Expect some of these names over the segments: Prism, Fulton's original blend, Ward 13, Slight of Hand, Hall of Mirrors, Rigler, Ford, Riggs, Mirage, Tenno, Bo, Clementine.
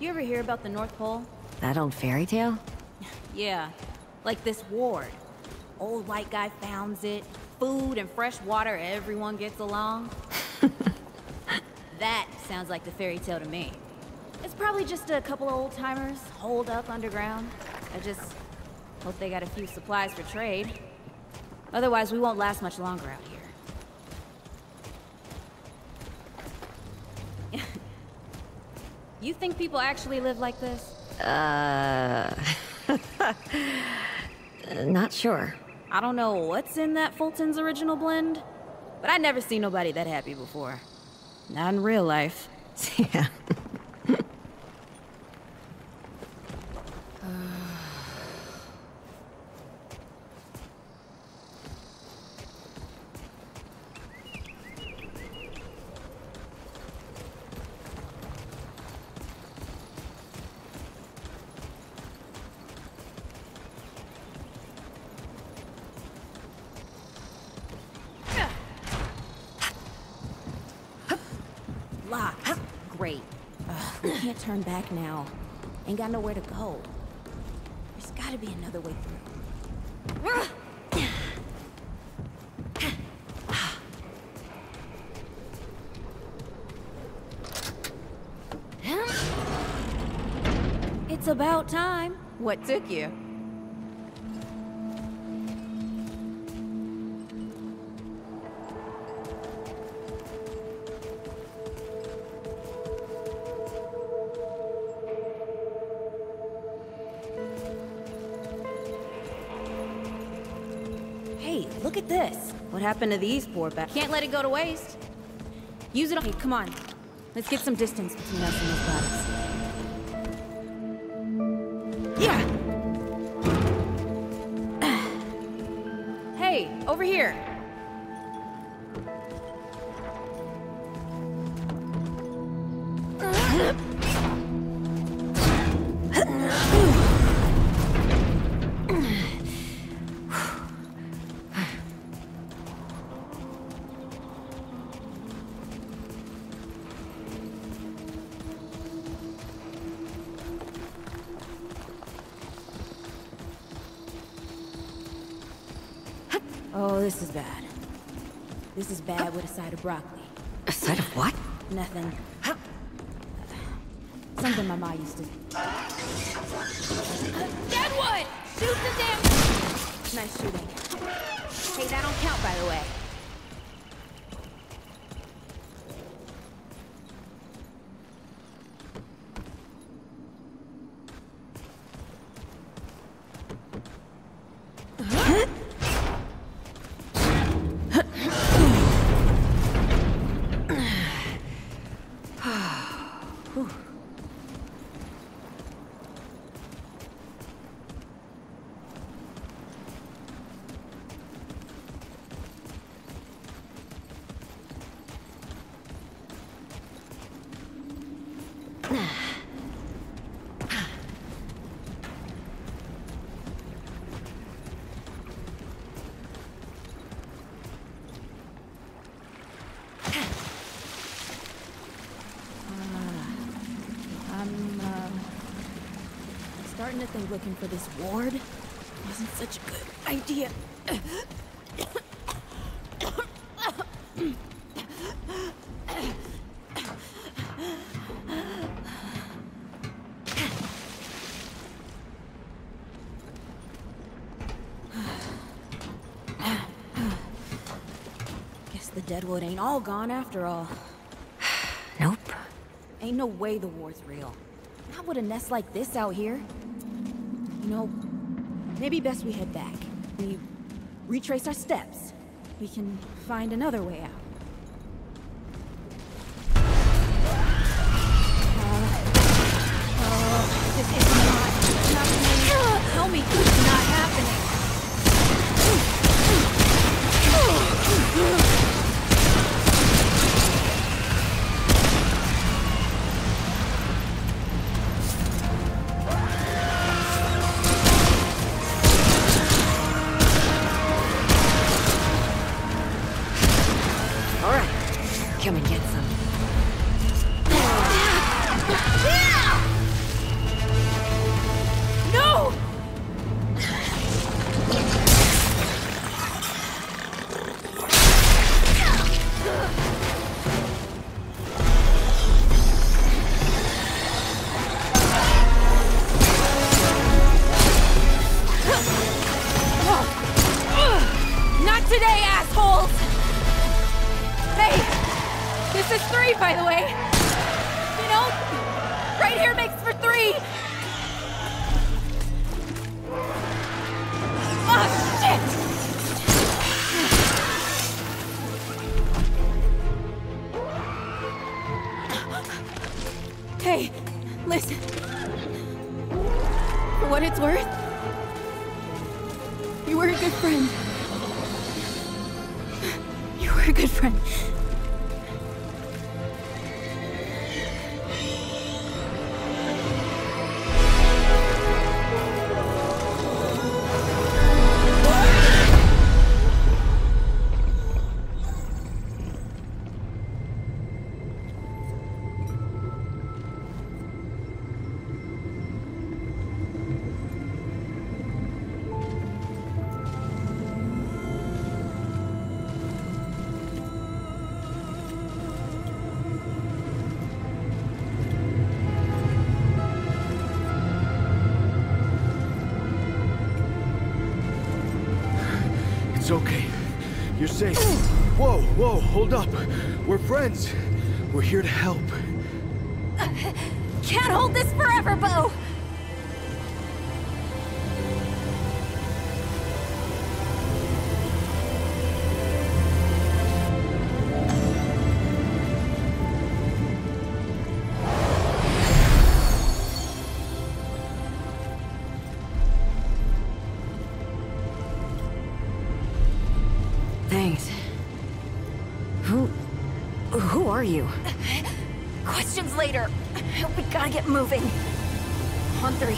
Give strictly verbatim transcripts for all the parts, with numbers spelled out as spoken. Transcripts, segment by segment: You ever hear about the North Pole? That old fairy tale? Yeah, like this Ward. Old white guy founds it. Food and fresh water, everyone gets along. That sounds like the fairy tale to me. It's probably just a couple of old-timers holed up underground. I just hope they got a few supplies for trade. Otherwise, we won't last much longer out here. You think people actually live like this? Uh... Not sure. I don't know what's in that Fulton's original blend, but I never seen nobody that happy before. Not in real life. Yeah. Great. Ugh, we can't turn back now. Ain't got nowhere to go. There's gotta be another way through. It's about time. What took you? Look at this. What happened to these poor bats? Can't let it go to waste. Use it on. Hey, come on. Let's get some distance between us and those bodies. Yeah! Hey, over here. Oh, this is bad. This is bad with a side of broccoli. A side of what? Nothing. Something my ma used to do. Deadwood! Shoot the damn... Nice shooting. Hey, that don't count, by the way. Starting to think looking for this ward wasn't such a good idea. Guess the deadwood ain't all gone after all. Nope. Ain't no way the ward's real. Not with a nest like this out here. You know, maybe best we head back. We retrace our steps. We can find another way out. Uh, oh, this is not, not happening. Tell me it's not happening. Come and get some. Yeah. Yeah. today, assholes! Hey, this is three, by the way. You know, right here makes for three. Oh, shit! Hey, listen. For what it's worth, you were a good friend. You were a good friend. Whoa, whoa, hold up. We're friends. We're here to help. Uh, can't hold this forever, Bo. You. Questions later. We gotta get moving. On three.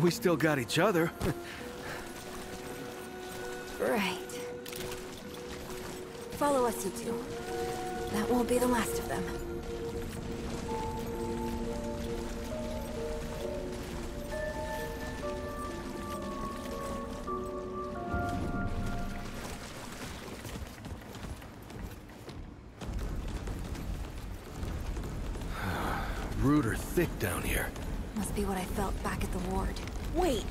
We still got each other. Right. Follow us, you two. That won't be the last of them. Root are thick down here. Must be what I felt back at the ward. Wait!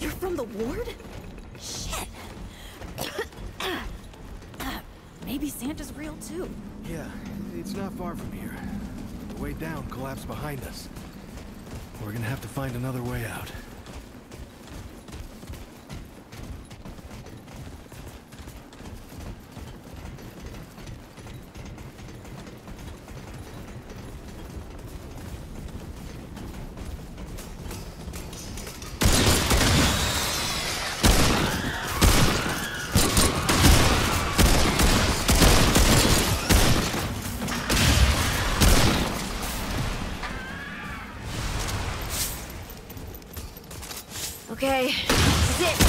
You're from the ward? Shit! Maybe Santa's real too. Yeah, it's not far from here. The way down collapsed behind us. We're gonna have to find another way out. Okay, this is it.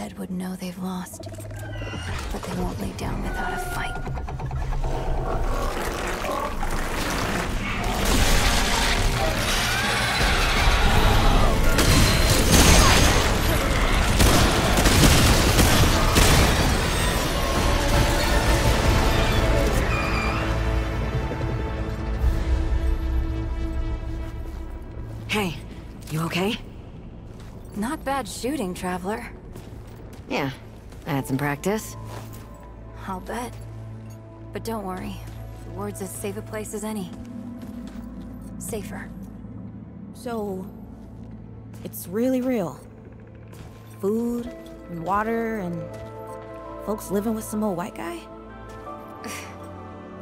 dead would know they've lost, but they won't lay down without a fight. Hey, you okay? Not bad shooting, Traveler. Yeah, I had some practice. I'll bet. But don't worry. The Ward's as safe a place as any. Safer. So... it's really real. Food, and water, and... folks living with some old white guy?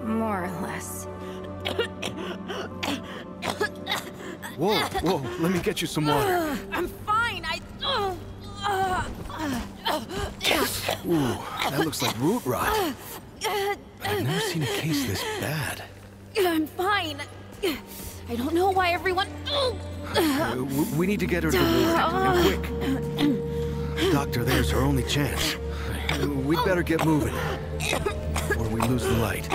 More or less. Whoa, whoa, let me get you some water. I'm fine, I... Ooh, that looks like root rot. I've never seen a case this bad. I'm fine. I don't know why everyone... Uh, we need to get her to Ward, and quick. Doctor, there's her only chance. We'd better get moving, or we lose the light.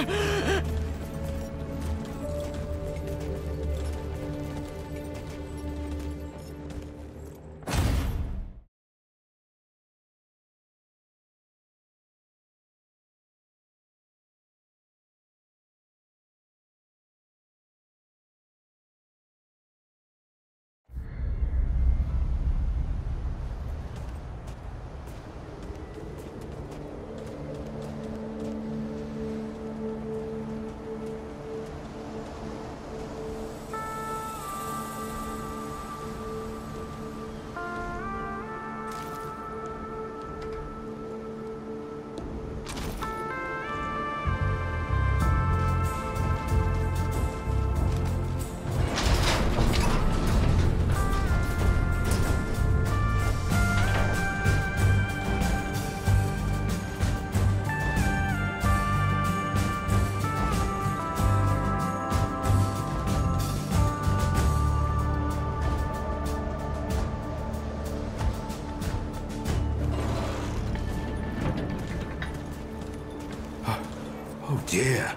Yeah.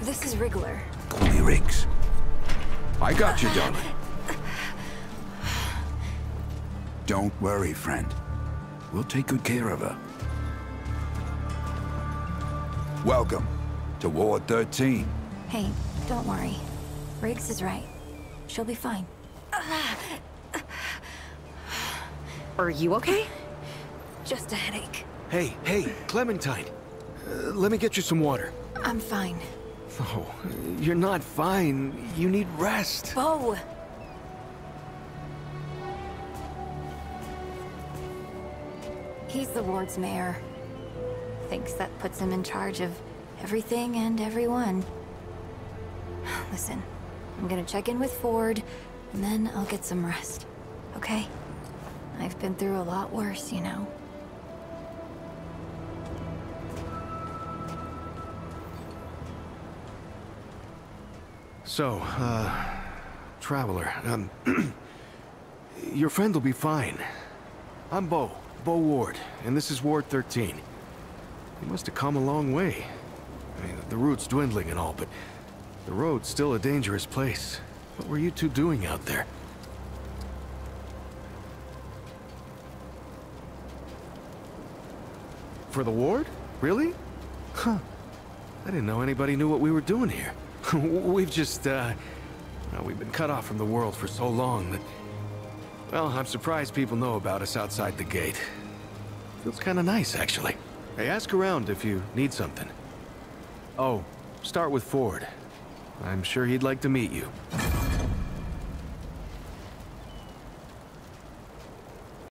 This is Rigler. Call me Riggs. I got you, darling. Don't worry, friend. We'll take good care of her. Welcome to Ward thirteen. Hey, don't worry. Riggs is right. She'll be fine. Are you okay? Just a headache. Hey, hey, Clementine. Uh, let me get you some water. I'm fine. Oh, you're not fine. You need rest. Bo! He's the Ward's mayor. Thinks that puts him in charge of everything and everyone. Listen, I'm gonna check in with Ford, and then I'll get some rest. Okay? I've been through a lot worse, you know. So, uh, Traveler, um, your friend will be fine. I'm Bo, Bo Ward, and this is Ward thirteen. You must have come a long way. I mean, the route's dwindling and all, but the road's still a dangerous place. What were you two doing out there? For the Ward? Really? Huh. I didn't know anybody knew what we were doing here. We've just, uh... we've been cut off from the world for so long that... well, I'm surprised people know about us outside the gate. Feels kinda nice, actually. Hey, ask around if you need something. Oh, start with Ford. I'm sure he'd like to meet you.